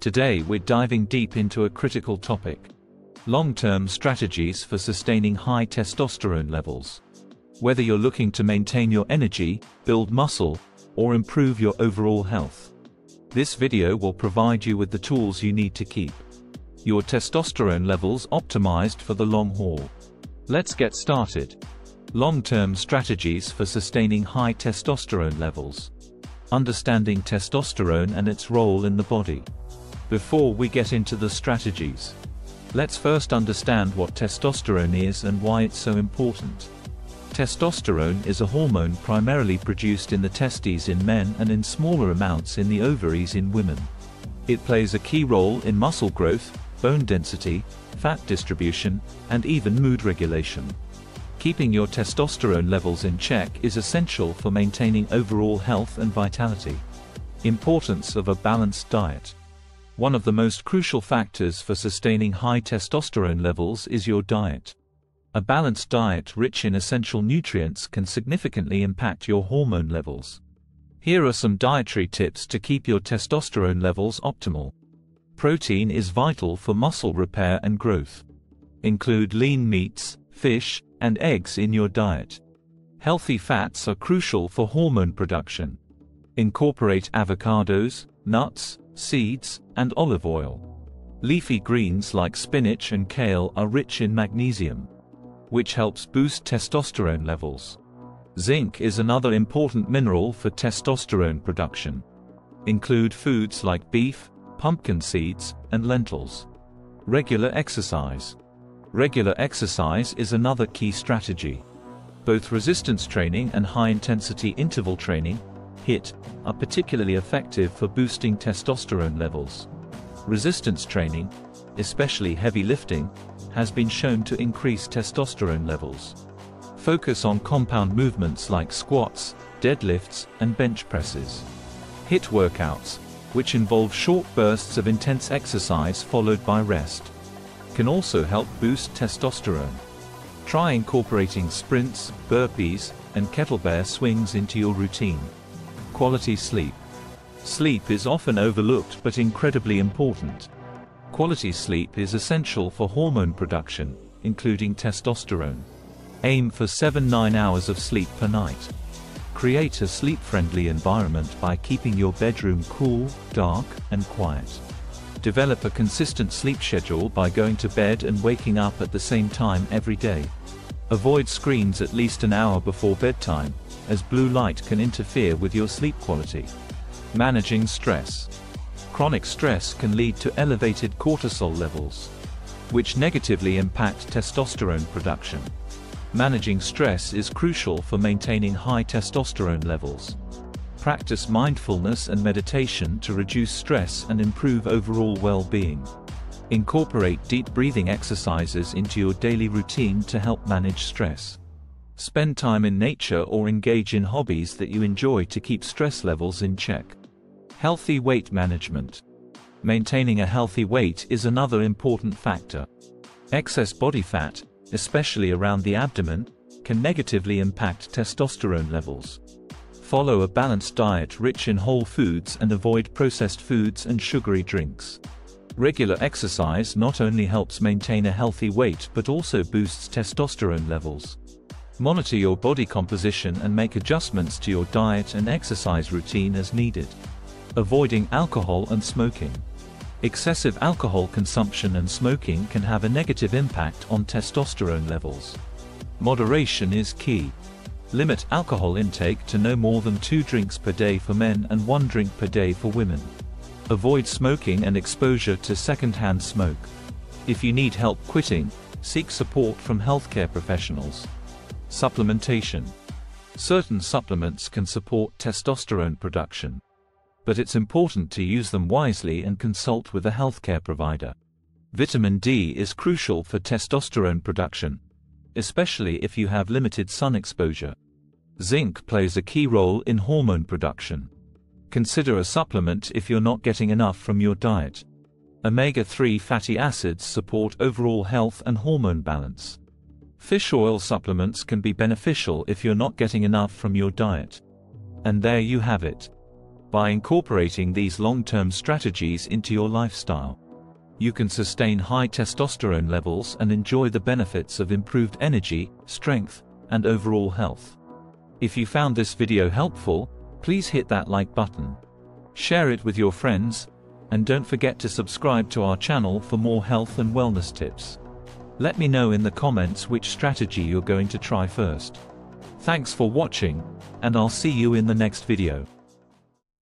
Today we're diving deep into a critical topic: long-term strategies for sustaining high testosterone levels. Whether you're looking to maintain your energy, build muscle, or improve your overall health, this video will provide you with the tools you need to keep your testosterone levels optimized for the long haul. Let's get started. Long-term strategies for sustaining high testosterone levels. Understanding testosterone and its role in the body. Before we get into the strategies, let's first understand what testosterone is and why it's so important. Testosterone is a hormone primarily produced in the testes in men and in smaller amounts in the ovaries in women. It plays a key role in muscle growth, bone density, fat distribution, and even mood regulation. Keeping your testosterone levels in check is essential for maintaining overall health and vitality. Importance of a balanced diet. One of the most crucial factors for sustaining high testosterone levels is your diet. A balanced diet rich in essential nutrients can significantly impact your hormone levels. Here are some dietary tips to keep your testosterone levels optimal. Protein is vital for muscle repair and growth. Include lean meats, fish, and eggs in your diet. Healthy fats are crucial for hormone production. Incorporate avocados, nuts, seeds, and olive oil. Leafy greens like spinach and kale are rich in magnesium, which helps boost testosterone levels. Zinc is another important mineral for testosterone production. Include foods like beef, pumpkin seeds, and lentils. Regular exercise. Regular exercise is another key strategy. Both resistance training and high-intensity interval training (HIIT) are particularly effective for boosting testosterone levels. Resistance training, especially heavy lifting, has been shown to increase testosterone levels. Focus on compound movements like squats, deadlifts, and bench presses. HIIT workouts, which involve short bursts of intense exercise followed by rest, can also help boost testosterone. Try incorporating sprints, burpees, and kettlebell swings into your routine. Quality sleep. Sleep is often overlooked but incredibly important. Quality sleep is essential for hormone production, including testosterone. Aim for 7–9 hours of sleep per night. Create a sleep-friendly environment by keeping your bedroom cool, dark, and quiet. Develop a consistent sleep schedule by going to bed and waking up at the same time every day. Avoid screens at least an hour before bedtime, as blue light can interfere with your sleep quality. Managing stress. Chronic stress can lead to elevated cortisol levels, which negatively impact testosterone production. Managing stress is crucial for maintaining high testosterone levels. Practice mindfulness and meditation to reduce stress and improve overall well-being. Incorporate deep breathing exercises into your daily routine to help manage stress. Spend time in nature or engage in hobbies that you enjoy to keep stress levels in check. Healthy weight management. Maintaining a healthy weight is another important factor. Excess body fat, especially around the abdomen, can negatively impact testosterone levels. Follow a balanced diet rich in whole foods and avoid processed foods and sugary drinks. Regular exercise not only helps maintain a healthy weight but also boosts testosterone levels. Monitor your body composition and make adjustments to your diet and exercise routine as needed. Avoiding alcohol and smoking. Excessive alcohol consumption and smoking can have a negative impact on testosterone levels. Moderation is key. Limit alcohol intake to no more than 2 drinks per day for men and 1 drink per day for women. Avoid smoking and exposure to secondhand smoke. If you need help quitting, seek support from healthcare professionals. Supplementation. Certain supplements can support testosterone production, but it's important to use them wisely and consult with a healthcare provider. Vitamin D is crucial for testosterone production, especially if you have limited sun exposure. Zinc plays a key role in hormone production. Consider a supplement if you're not getting enough from your diet. Omega-3 fatty acids support overall health and hormone balance. Fish oil supplements can be beneficial if you're not getting enough from your diet. And there you have it. By incorporating these long-term strategies into your lifestyle, you can sustain high testosterone levels and enjoy the benefits of improved energy, strength, and overall health. If you found this video helpful, please hit that like button, share it with your friends, and don't forget to subscribe to our channel for more health and wellness tips. Let me know in the comments which strategy you're going to try first. Thanks for watching, and I'll see you in the next video.